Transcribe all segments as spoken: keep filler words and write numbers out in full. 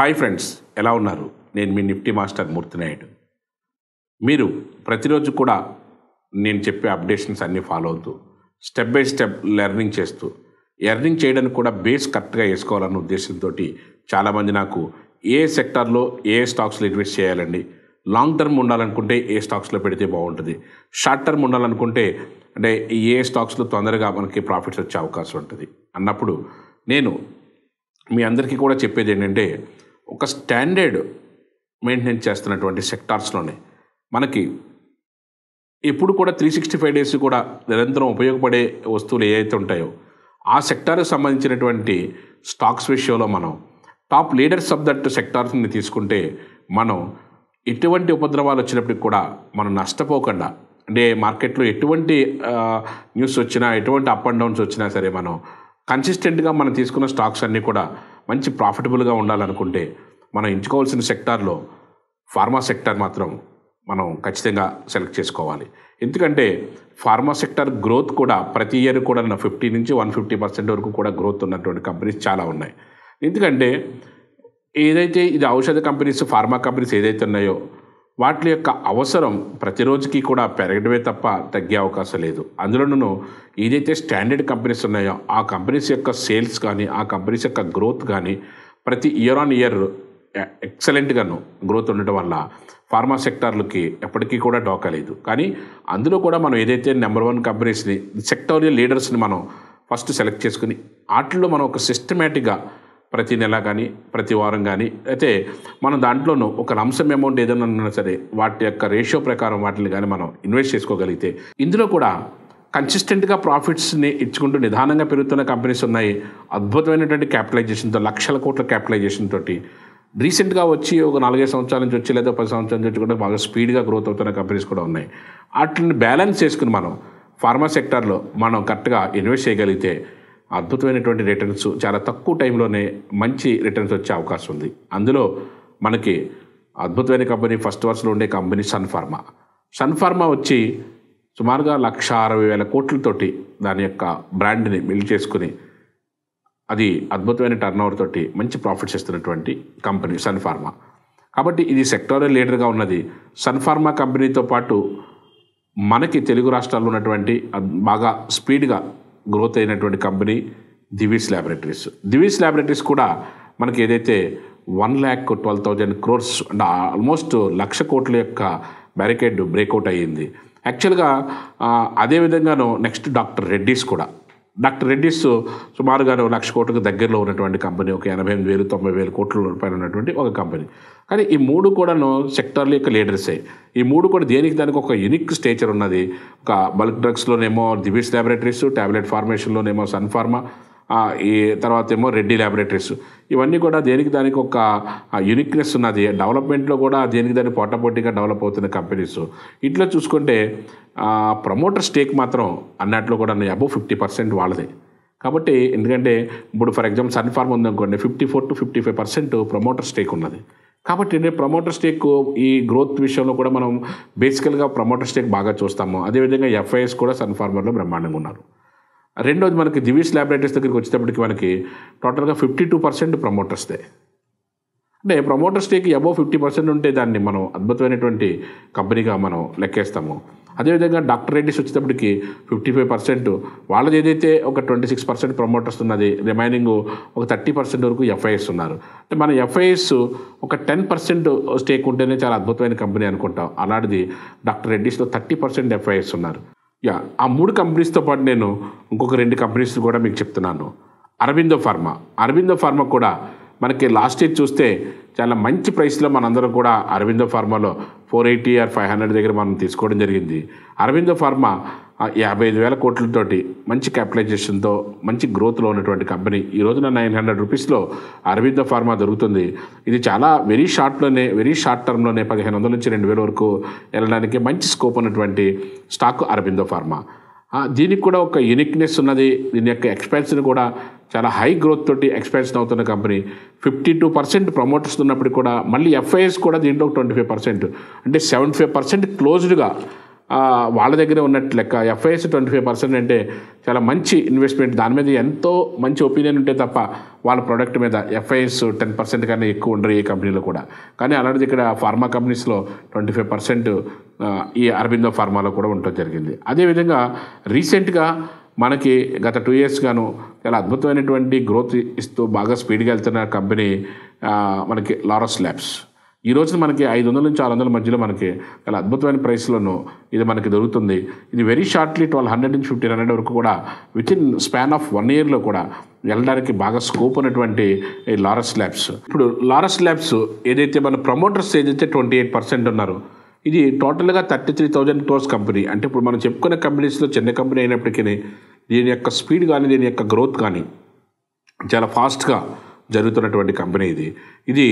Hi friends, ఎలా ఉన్నారు? నేను మీ నిఫ్టీ మాస్టర్ మూర్తి నాయుడు. మీరు ప్రతిరోజు కూడా నేను చెప్పే అప్డేషన్స్ అన్నీ ఫాలో అవుతూ స్టెప్ బై స్టెప్ లెర్నింగ్ చేస్తూ ఎర్నింగ్ చేయడానికి కూడా బేస్ కరెక్ట్గా వేసుకోవాలన్న ఉద్దేశంతో చాలామంది నాకు ఏ సెక్టార్లో ఏ స్టాక్స్లో ఇన్వెస్ట్ చేయాలండి, లాంగ్ టర్మ్ ఉండాలనుకుంటే ఏ స్టాక్స్లో పెడితే బాగుంటుంది, షార్ట్ టర్మ్ ఉండాలనుకుంటే అంటే ఏ స్టాక్స్లో తొందరగా మనకి ప్రాఫిట్స్ వచ్చే అవకాశం ఉంటుంది అన్నప్పుడు నేను మీ అందరికీ కూడా చెప్పేది ఏంటంటే, ఒక స్టాండర్డ్ మెయింటెనెన్స్ చేస్తున్నటువంటి సెక్టార్స్లోనే మనకి ఎప్పుడు కూడా త్రీ సిక్స్టీ ఫైవ్ డేస్ కూడా నిరంతరం ఉపయోగపడే వస్తువులు ఏవైతే ఉంటాయో ఆ సెక్టార్కి సంబంధించినటువంటి స్టాక్స్ విషయంలో మనం టాప్ లీడర్స్ ఆఫ్ దట్ సెక్టార్స్ని తీసుకుంటే మనం ఎటువంటి ఉపద్రవాలు వచ్చినప్పటికి కూడా మనం నష్టపోకుండా, అంటే మార్కెట్లో ఎటువంటి న్యూస్ వచ్చినా ఎటువంటి అప్ అండ్ డౌన్స్ వచ్చినా సరే మనం కన్సిస్టెంట్గా మనం తీసుకున్న స్టాక్స్ అన్నీ కూడా మంచి ప్రాఫిటబుల్గా ఉండాలనుకుంటే మనం ఎంచుకోవాల్సిన సెక్టార్లో ఫార్మా సెక్టార్ మాత్రం మనం ఖచ్చితంగా సెలెక్ట్ చేసుకోవాలి. ఎందుకంటే ఫార్మా సెక్టార్ గ్రోత్ కూడా ప్రతి ఇయర్ కూడా నా ఫిఫ్టీ నుంచి వన్ ఫిఫ్టీ పర్సెంట్ వరకు కూడా గ్రోత్ ఉన్నటువంటి కంపెనీస్ చాలా ఉన్నాయి. ఎందుకంటే ఏదైతే ఇది ఔషధ కంపెనీస్, ఫార్మా కంపెనీస్ ఏదైతే ఉన్నాయో వాటి యొక్క అవసరం ప్రతిరోజుకి కూడా పెరగడమే తప్ప తగ్గే అవకాశం లేదు. అందులోనూ ఏదైతే స్టాండర్డ్ కంపెనీస్ ఉన్నాయో ఆ కంపెనీస్ యొక్క సేల్స్ కానీ ఆ కంపెనీస్ యొక్క గ్రోత్ కానీ ప్రతి ఇయర్ ఆన్ ఇయర్ ఎక్సలెంట్గాను గ్రోత్ ఉండటం వల్ల ఫార్మా సెక్టార్లకి ఎప్పటికీ కూడా డోకలేదు. కానీ అందులో కూడా మనం ఏదైతే నెంబర్ వన్ కంపెనీస్ని, సెక్టోరియల్ లీడర్స్ని మనం ఫస్ట్ సెలెక్ట్ చేసుకుని వాటిల్లో మనం ఒక సిస్టమేటిక్గా ప్రతి నెల కానీ ప్రతి వారం కానీ అయితే మనం దాంట్లోనూ ఒక లంసం అమౌంట్ ఏదైనా ఉన్నా సరే వాటి యొక్క రేషియో ప్రకారం వాటిని కానీ మనం ఇన్వెస్ట్ చేసుకోగలిగితే ఇందులో కూడా కన్సిస్టెంట్గా ప్రాఫిట్స్ని ఇచ్చుకుంటూ నిదానంగా పెరుగుతున్న కంపెనీస్ ఉన్నాయి. అద్భుతమైనటువంటి క్యాపిటలైజేషన్తో, లక్షల కోట్ల క్యాపిటలైజేషన్ తోటి రీసెంట్గా వచ్చి ఒక నాలుగైదు సంవత్సరాల నుంచి వచ్చి లేదా పది సంవత్సరాల నుంచి కూడా బాగా స్పీడ్గా గ్రోత్ అవుతున్న కంపెనీస్ కూడా ఉన్నాయి. వాటిని బ్యాలెన్స్ చేసుకుని మనం ఫార్మా సెక్టార్లో మనం కరెక్ట్గా ఇన్వెస్ట్ చేయగలిగితే అద్భుతమైనటువంటి రిటర్న్స్, చాలా తక్కువ టైంలోనే మంచి రిటర్న్స్ వచ్చే అవకాశం ఉంది. అందులో మనకి అద్భుతమైన కంపెనీ ఫస్ట్ వర్స్లో ఉండే company sun pharma. Sun pharma వచ్చి సుమారుగా లక్ష అరవై వేల కోట్లతోటి దాని యొక్క బ్రాండ్ని బిల్డ్ చేసుకుని అది అద్భుతమైన టర్న్ ఓవర్ తోటి మంచి ప్రాఫిట్స్ ఇస్తున్నటువంటి కంపెనీ సన్ ఫార్మా. కాబట్టి ఇది సెక్టోరియల్ లీడర్గా ఉన్నది. సన్ ఫార్మా కంపెనీతో పాటు మనకి తెలుగు రాష్ట్రాల్లో ఉన్నటువంటి బాగా స్పీడ్గా గ్రోత్ అయినటువంటి company Divi's laboratories. Divi's laboratories కూడా మనకి ఏదైతే one lakh twelve thousand crores అంటే ఆల్మోస్ట్ లక్ష కోట్ల యొక్క బ్యారికేడ్ బ్రేక్అవుట్ అయ్యింది. యాక్చువల్గా అదేవిధంగాను నెక్స్ట్ డాక్టర్ రెడ్డీస్ కూడా, డాక్టర్ రెడ్డీస్ సుమారుగాను లక్ష కోట్లకు దగ్గరలో ఉన్నటువంటి కంపెనీ, ఒక ఎనభై ఎనిమిది వేలు తొంభై వేల కోట్ల రూపాయలు ఉన్నటువంటి ఒక కంపెనీ. కానీ ఈ మూడు కూడాను సెక్టార్ల యొక్క లీడర్సే. ఈ మూడు కూడా దేనికి దానికి ఒక యూనిక్ స్టేచర్ ఉన్నది. ఒక బల్క్ డ్రగ్స్లోనేమో దివిస్ ల్యాబొరేటరీస్, ట్యాబ్లెట్ ఫార్మేషన్లోనేమో సన్ ఫార్మా, ఈ తర్వాత ఏమో రెడ్డి ల్యాబొరేటరీస్. ఇవన్నీ కూడా దేనికి దానికి ఒక యూనిక్నెస్ ఉన్నది. డెవలప్మెంట్లో కూడా దేనికి దానికి పోటాపోటీగా డెవలప్ అవుతున్న కంపెనీస్. ఇట్లా చూసుకుంటే ప్రమోటర్ స్టేక్ మాత్రం అన్నట్లో కూడా అబౌవ్ ఫిఫ్టీ పర్సెంట్ వాళ్ళదే. కాబట్టి ఎందుకంటే ఇప్పుడు ఫర్ ఎగ్జాంపుల్ సన్ ఫార్మా ఉందనుకోండి, fifty four to fifty five percent promoter stake ఉన్నది. కాబట్టి అంటే ప్రమోటర్ స్టేక్ ఈ గ్రోత్ విషయంలో కూడా మనం బేసికల్గా ప్రమోటర్ స్టేక్ బాగా చూస్తాము. అదేవిధంగా ఎఫ్ఐఎస్ కూడా సన్ ఫార్మాలో బ్రహ్మాండంగా ఉన్నారు. రెండోది మనకి దివిస్ ల్యాబొరేటరీస్ దగ్గరికి వచ్చేటప్పటికి మనకి టోటల్గా ఫిఫ్టీ టూ పర్సెంట్ ప్రమోటర్స్దే. అంటే promoter stake above fifty percent ఉంటే దాన్ని మనం అద్భుతమైనటువంటి కంపెనీగా మనం లెక్కేస్తాము. అదేవిధంగా డాక్టర్ రెడ్డిస్ వచ్చేటప్పటికి ఫిఫ్టీ ఫైవ్ పర్సెంట్ వాళ్ళది, ఏదైతే ఒక ట్వంటీ సిక్స్ పర్సెంట్ ప్రమోటర్స్ ఉన్నది, రిమైనింగ్ ఒక థర్టీ పర్సెంట్ వరకు ఎఫ్ఐఎస్ ఉన్నారు. అంటే మన ఎఫ్ఐఎస్ ఒక టెన్ పర్సెంట్ స్టేక్ ఉంటేనే చాలా అద్భుతమైన కంపెనీ అనుకుంటాం. అలాంటిది డాక్టర్ రెడ్డిస్లో థర్టీ పర్సెంట్ ఎఫ్ఐఎస్ ఉన్నారు. యా, ఆ మూడు కంపెనీస్తో పాటు నేను ఇంకొక రెండు కంపెనీస్ కూడా మీకు చెప్తున్నాను. అరబిందో ఫార్మా. అరబిందో ఫార్మా కూడా మనకి లాస్ట్ ఇయర్ చూస్తే చాలా మంచి ప్రైస్లో మనందరం కూడా అరబిందో ఫార్మాలో four eighty or five hundred దగ్గర మనం తీసుకోవడం జరిగింది. అరబిందో ఫార్మా యాభై ఐదు వేల కోట్లతోటి మంచి క్యాపిటలైజేషన్తో మంచి గ్రోత్లో ఉన్నటువంటి కంపెనీ. ఈ రోజున నైన్ హండ్రెడ్ రూపీస్లో అరబిందో ఫార్మా దొరుకుతుంది. ఇది చాలా వెరీ షార్ట్లోనే, వెరీ షార్ట్ టర్మ్లోనే పదిహేను వందల నుంచి రెండు వేల వరకు వెళ్ళడానికి మంచి స్కోప్ ఉన్నటువంటి స్టాక్ అరబిందో ఫార్మా. దీనికి కూడా ఒక యూనిక్నెస్ ఉన్నది. దీని యొక్క ఎక్స్పెన్షన్ కూడా చాలా హై గ్రోత్ తోటి ఎక్స్పెన్షన్ అవుతున్న company. Fifty two percent promoters ఉన్నప్పుడు కూడా మళ్ళీ ఎఫ్ఐఎస్ కూడా దీంట్లో ట్వంటీ ఫైవ్ పర్సెంట్ అంటే సెవెంటీ ఫైవ్ పర్సెంట్ క్లోజ్డ్గా వాళ్ళ దగ్గర ఉన్నట్టు లెక్క. ఎఫ్ఐఎస్ ట్వంటీ ఫైవ్ పర్సెంట్ అంటే చాలా మంచి ఇన్వెస్ట్మెంట్, దాని మీద ఎంతో మంచి ఒపీనియన్ ఉంటే తప్ప వాళ్ళ ప్రోడక్ట్ మీద ఎఫ్ఐఎస్ టెన్ పర్సెంట్ కన్నా ఎక్కువ ఉండరు ఏ కంపెనీలో కూడా. కానీ అలాంటిది ఇక్కడ ఫార్మా కంపెనీస్లో ట్వంటీ ఫైవ్ పర్సెంట్ ఈ అరబిందో ఫార్మాలో కూడా ఉండటం జరిగింది. అదేవిధంగా రీసెంట్గా మనకి గత టూ ఇయర్స్గాను చాలా అద్భుతమైనటువంటి గ్రోత్ ఇస్తూ బాగా స్పీడ్గా వెళ్తున్న కంపెనీ మనకి లారస్ ల్యాబ్స్. ఈ రోజున మనకి ఐదు వందల నుంచి ఆరు వందల మధ్యలో మనకి చాలా అద్భుతమైన ప్రైస్లోనూ ఇది మనకి దొరుకుతుంది. ఇది వెరీ షార్ట్లీ ట్వెల్వ్ హండ్రెడ్ నుంచి ఫిఫ్టీన్ హండ్రెడ్ వరకు కూడా within span of one ఇయర్లో కూడా వెళ్ళడానికి బాగా స్కోప్ ఉన్నటువంటి ఈ లారస్ ల్యాబ్స్. ఇప్పుడు లారస్ ల్యాబ్స్ ఏదైతే మన ప్రమోటర్స్ ఏదైతే ట్వంటీ ఎయిట్ పర్సెంట్ ఉన్నారో, ఇది టోటల్గా thirty three thousand crores company. అంటే ఇప్పుడు మనం చెప్పుకునే కంపెనీస్లో చిన్న కంపెనీ అయినప్పటికీ దీని యొక్క స్పీడ్ కానీ దీని యొక్క గ్రోత్ కానీ చాలా ఫాస్ట్గా జరుగుతున్నటువంటి కంపెనీ ఇది. ఇది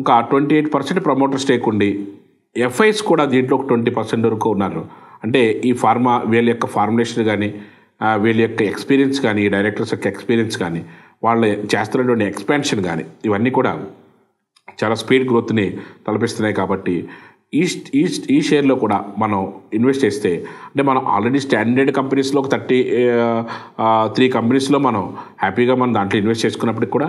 ఒక twenty eight percent promoter stake ఉండి ఎఫ్ఐఎస్ కూడా దీంట్లో ఒక ట్వంటీ పర్సెంట్ వరకు ఉన్నారు. అంటే ఈ ఫార్మా వీళ్ళ యొక్క ఫార్ములేషన్ కానీ వీళ్ళ యొక్క ఎక్స్పీరియన్స్ కానీ ఈ డైరెక్టర్స్ యొక్క ఎక్స్పీరియన్స్ కానీ వాళ్ళు చేస్తున్నటువంటి ఎక్స్పాన్షన్ కానీ ఇవన్నీ కూడా చాలా స్పీడ్ గ్రోత్ని తలపిస్తున్నాయి. కాబట్టి ఈస్ట్ ఈస్ట్ ఈ షేర్లో కూడా మనం ఇన్వెస్ట్ చేస్తే, అంటే మనం ఆల్రెడీ స్టాండర్డ్ కంపెనీస్లో ఒక థర్టీ త్రీ కంపెనీస్లో మనం హ్యాపీగా మనం దాంట్లో ఇన్వెస్ట్ చేసుకున్నప్పటికి కూడా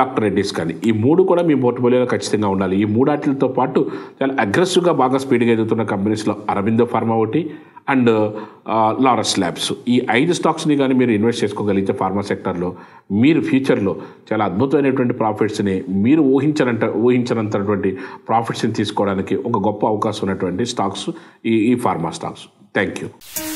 డాక్టర్ రెడ్డీస్ కానీ, ఈ మూడు కూడా మీ పోర్ట్ఫోలియోలో ఖచ్చితంగా ఉండాలి. ఈ మూడు వాటితో పాటు చాలా అగ్రెసివ్గా బాగా స్పీడ్గా ఎదుగుతున్న కంపెనీస్లో అరబిందో ఫార్మా ఒకటి అండ్ లారస్ ల్యాబ్స్, ఈ ఐదు స్టాక్స్ని కానీ మీరు ఇన్వెస్ట్ చేసుకోగలిగితే ఫార్మా సెక్టర్లో మీరు ఫ్యూచర్లో చాలా అద్భుతమైనటువంటి ప్రాఫిట్స్ని మీరు ఊహించనంట ఊహించనంతటువంటి ప్రాఫిట్స్ని తీసుకోవడానికి ఒక గొప్ప అవకాశం ఉన్నటువంటి స్టాక్స్ ఈ ఈ ఫార్మా స్టాక్స్. Thank you.